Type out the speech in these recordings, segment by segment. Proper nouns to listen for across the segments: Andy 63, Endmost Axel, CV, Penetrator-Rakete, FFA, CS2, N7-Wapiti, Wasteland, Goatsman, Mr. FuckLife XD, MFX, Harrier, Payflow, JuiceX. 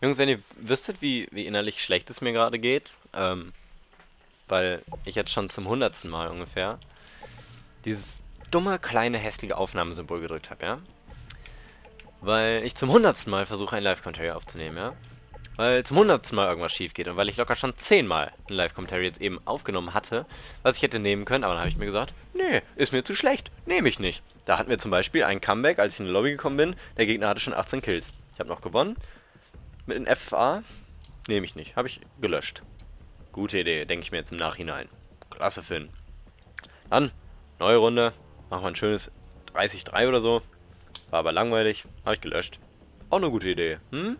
Jungs, wenn ihr wüsstet, wie innerlich schlecht es mir gerade geht, weil ich jetzt schon zum 100. Mal ungefähr dieses dumme, kleine, hässliche Aufnahmesymbol gedrückt habe, ja? Weil ich zum 100. Mal versuche, einen Live-Commentary aufzunehmen, ja? Weil zum 100. Mal irgendwas schief geht und weil ich locker schon 10 Mal ein Live-Commentary jetzt eben aufgenommen hatte, was ich hätte nehmen können, aber dann habe ich mir gesagt, nee, ist mir zu schlecht, nehme ich nicht. Da hatten wir zum Beispiel ein Comeback, als ich in die Lobby gekommen bin, der Gegner hatte schon 18 Kills. Ich habe noch gewonnen, mit einem FFA, nehme ich nicht, habe ich gelöscht. Gute Idee, denke ich mir jetzt im Nachhinein. Klasse, Finn. Dann, neue Runde, machen wir ein schönes 30-3 oder so, war aber langweilig, habe ich gelöscht. Auch eine gute Idee, hm?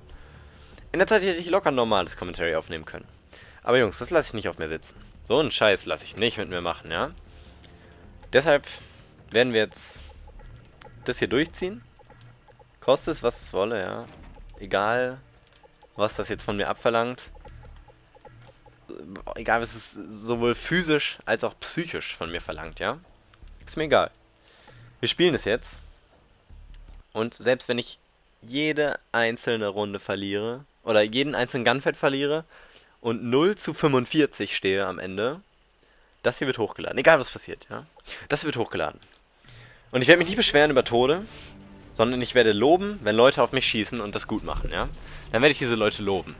In der Zeit hätte ich locker ein normales Commentary aufnehmen können. Aber Jungs, das lasse ich nicht auf mir sitzen. So einen Scheiß lasse ich nicht mit mir machen, ja? Deshalb werden wir jetzt das hier durchziehen. Kostet es, was es wolle, ja? Egal, was das jetzt von mir abverlangt. Egal, was es sowohl physisch als auch psychisch von mir verlangt, ja? Ist mir egal. Wir spielen es jetzt. Und selbst wenn ich jede einzelne Runde verliere, oder jeden einzelnen Gunfight verliere und 0:45 stehe am Ende, das hier wird hochgeladen. Egal, was passiert, ja? Das wird hochgeladen. Und ich werde mich nicht beschweren über Tode, sondern ich werde loben, wenn Leute auf mich schießen und das gut machen, ja? Dann werde ich diese Leute loben.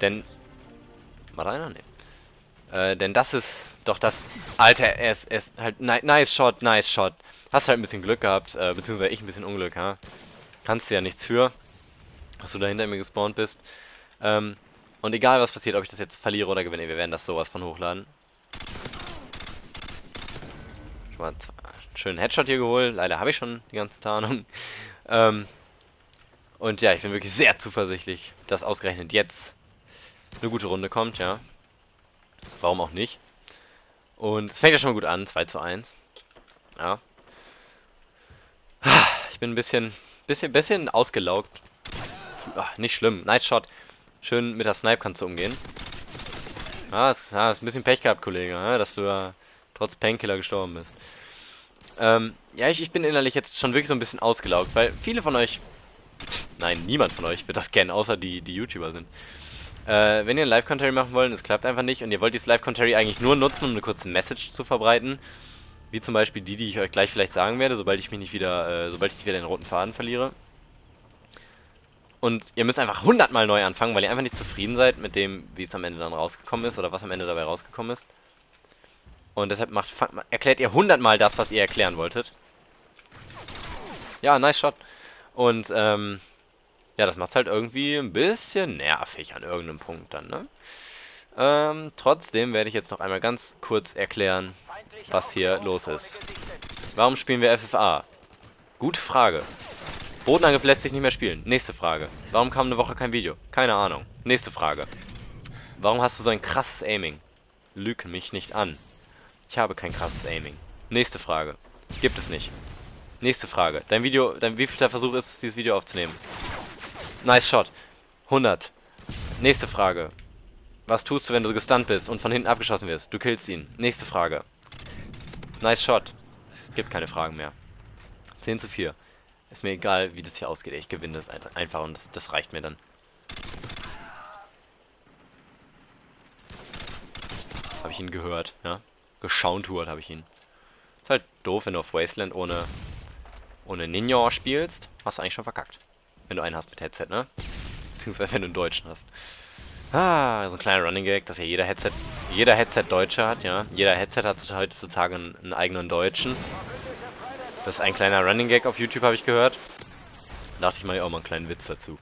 Denn... War da einer? Nee. Denn das ist doch das... Alter, er ist halt... Nice Shot, nice Shot. Hast halt ein bisschen Glück gehabt, beziehungsweise ich ein bisschen Unglück, ja? Kannst dir ja nichts für, dass du da hinter mir gespawnt bist. Und egal was passiert, ob ich das jetzt verliere oder gewinne, wir werden das sowas von hochladen. Schon mal einen schönen Headshot hier geholt. Leider habe ich schon die ganze Tarnung. Und ja, ich bin wirklich sehr zuversichtlich, dass ausgerechnet jetzt eine gute Runde kommt, ja. Warum auch nicht? Und es fängt ja schon mal gut an, 2:1. Ja. Ich bin ein bisschen ausgelaugt. Ach, nicht schlimm. Nice Shot. Schön mit der Snipe kannst du umgehen. Ah, hast ein bisschen Pech gehabt, Kollege, dass du ja trotz Painkiller gestorben bist. Ja, ich bin innerlich jetzt schon wirklich so ein bisschen ausgelaugt, weil viele von euch... Nein, niemand von euch wird das kennen, außer die YouTuber sind. Wenn ihr ein Live-Commentary machen wollt, es klappt einfach nicht und ihr wollt dieses Live-Commentary eigentlich nur nutzen, um eine kurze Message zu verbreiten, wie zum Beispiel die ich euch gleich vielleicht sagen werde, sobald ich nicht wieder den roten Faden verliere. Und ihr müsst einfach 100 Mal neu anfangen, weil ihr einfach nicht zufrieden seid mit dem, wie es am Ende dann rausgekommen ist oder was am Ende dabei rausgekommen ist. Und deshalb erklärt ihr 100 Mal das, was ihr erklären wolltet. Ja, nice Shot. Und ja, das macht's halt irgendwie ein bisschen nervig an irgendeinem Punkt dann, ne? Trotzdem werde ich jetzt noch einmal ganz kurz erklären, was hier los ist. Warum spielen wir FFA? Gute Frage. Bodenangriff lässt sich nicht mehr spielen. Nächste Frage. Warum kam eine Woche kein Video? Keine Ahnung. Nächste Frage. Warum hast du so ein krasses Aiming? Lüge mich nicht an. Ich habe kein krasses Aiming. Nächste Frage. Gibt es nicht. Nächste Frage. Dein wievielter Versuch ist es, dieses Video aufzunehmen? Nice Shot. 100. Nächste Frage. Was tust du, wenn du gestunt bist und von hinten abgeschossen wirst? Du killst ihn. Nächste Frage. Nice Shot. Gibt keine Fragen mehr. 10:4. Ist mir egal, wie das hier ausgeht. Ich gewinne das einfach und das reicht mir dann. Habe ich ihn gehört, ja? Geschauntourt habe ich ihn. Ist halt doof, wenn du auf Wasteland ohne Ninja spielst. Hast du eigentlich schon verkackt. Wenn du einen hast mit Headset, ne? Beziehungsweise wenn du einen Deutschen hast. Ah, so ein kleiner Running Gag, dass ja jeder Headset Deutsche hat, ja. Jeder Headset hat heutzutage einen eigenen Deutschen. Das ist ein kleiner Running Gag auf YouTube, habe ich gehört. Da dachte ich mal, ja, auch mal einen kleinen Witz dazu.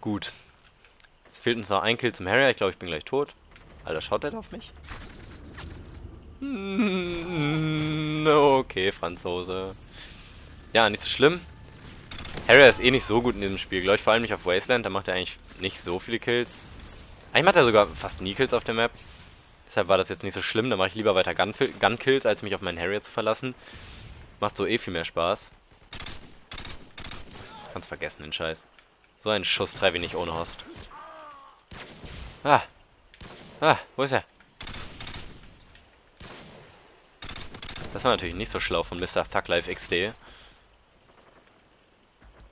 Gut. Es fehlt uns noch ein Kill zum Harrier. Ich glaube, ich bin gleich tot. Alter, schaut der da auf mich? Okay, Franzose. Ja, nicht so schlimm. Harrier ist eh nicht so gut in diesem Spiel, glaube ich. Vor allem nicht auf Wasteland. Da macht er eigentlich nicht so viele Kills. Eigentlich macht er sogar fast nie Kills auf der Map. Deshalb war das jetzt nicht so schlimm. Da mache ich lieber weiter Gun-Kills, als mich auf meinen Harrier zu verlassen. Macht so eh viel mehr Spaß. Kannst vergessen, den Scheiß. So ein Schuss treffe ich nicht ohne Host. Ah. Ah, wo ist er? Das war natürlich nicht so schlau von Mr. FuckLife XD.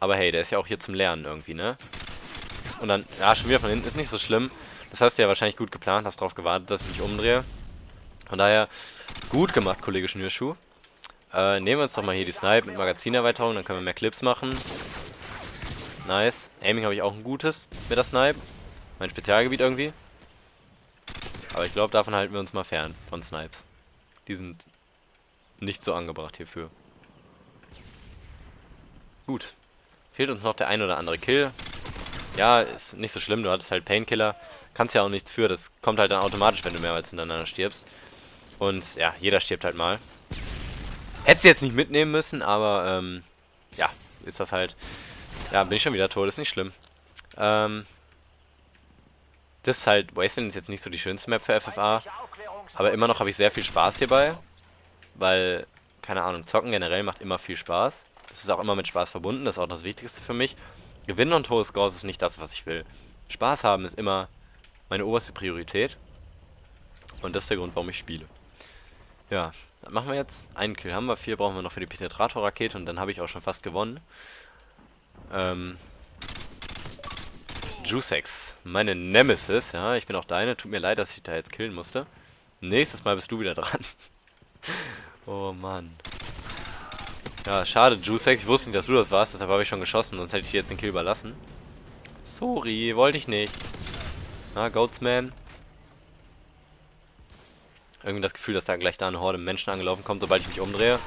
Aber hey, der ist ja auch hier zum Lernen irgendwie, ne? Und dann, ja, schon wieder von hinten, ist nicht so schlimm. Das hast du ja wahrscheinlich gut geplant, hast darauf gewartet, dass ich mich umdrehe. Von daher, gut gemacht, Kollege Schnürschuh. Nehmen wir uns doch mal hier die Snipe mit Magazinerweiterung, dann können wir mehr Clips machen. Nice. Aiming habe ich auch ein gutes mit der Snipe. Mein Spezialgebiet irgendwie. Aber ich glaube, davon halten wir uns mal fern, von Snipes. Die sind nicht so angebracht hierfür. Gut. Fehlt uns noch der ein oder andere Kill. Ja, ist nicht so schlimm, du hattest halt Painkiller. Kannst ja auch nichts für, das kommt halt dann automatisch, wenn du mehrmals hintereinander stirbst. Und ja, jeder stirbt halt mal. Hättest du jetzt nicht mitnehmen müssen, aber ja, ist das halt... Ja, bin ich schon wieder tot, ist nicht schlimm. Das ist halt... Wasteland ist jetzt nicht so die schönste Map für FFA. Aber immer noch habe ich sehr viel Spaß hierbei. Weil, keine Ahnung, Zocken generell macht immer viel Spaß. Das ist auch immer mit Spaß verbunden, das ist auch das Wichtigste für mich. Gewinnen und hohe Scores ist nicht das, was ich will. Spaß haben ist immer meine oberste Priorität. Und das ist der Grund, warum ich spiele. Ja, was machen wir jetzt? Einen Kill haben wir, 4 brauchen wir noch für die Penetrator-Rakete und dann habe ich auch schon fast gewonnen. JuiceX, meine Nemesis. Ja, ich bin auch deine. Tut mir leid, dass ich da jetzt killen musste. Nächstes Mal bist du wieder dran. Oh Mann. Ja, schade, JuiceX. Ich wusste nicht, dass du das warst. Deshalb habe ich schon geschossen. Sonst hätte ich dir jetzt den Kill überlassen. Sorry, wollte ich nicht. Na, Goatsman. Irgendwie das Gefühl, dass da gleich eine Horde Menschen angelaufen kommt, sobald ich mich umdrehe.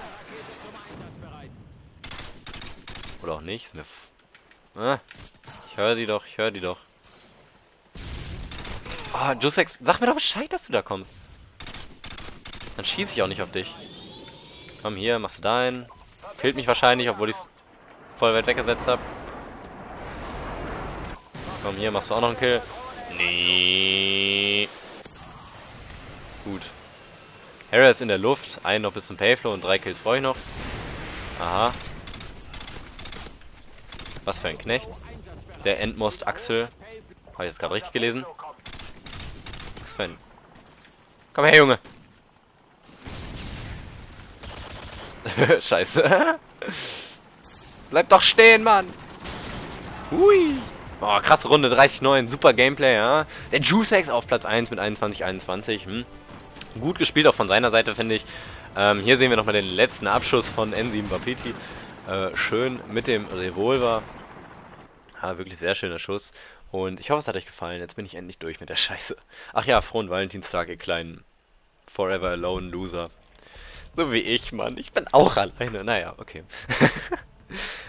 Oder auch nicht. Ist mir... ich höre die doch, ich höre die doch. Ah, JuiceX, sag mir doch Bescheid, dass du da kommst. Dann schieße ich auch nicht auf dich. Komm hier, machst du deinen. Killt mich wahrscheinlich, obwohl ich es voll weit weggesetzt habe. Komm hier, machst du auch noch einen Kill. Nee. Gut. Harrier ist in der Luft. Einen noch bis zum Payflow und 3 Kills brauche ich noch. Aha. Was für ein Knecht. Der Endmost Axel. Habe ich das gerade richtig gelesen? Was für ein... Komm her, Junge! Scheiße. Bleib doch stehen, Mann! Hui! Oh, krasse Runde, 30-9, super Gameplay, ja. Der JuiceX auf Platz 1 mit 21-21. Gut gespielt, auch von seiner Seite, finde ich. Hier sehen wir nochmal den letzten Abschuss von N7-Wapiti. Schön mit dem Revolver. Ja, wirklich sehr schöner Schuss. Und ich hoffe, es hat euch gefallen. Jetzt bin ich endlich durch mit der Scheiße. Ach ja, frohen Valentinstag, ihr kleinen Forever Alone Loser. So wie ich, Mann. Ich bin auch alleine. Naja, okay.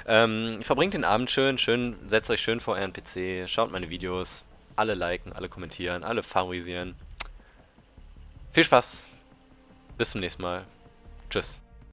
Verbringt den Abend schön, setzt euch schön vor euren PC, schaut meine Videos, alle liken, alle kommentieren, alle favorisieren. Viel Spaß, bis zum nächsten Mal, tschüss.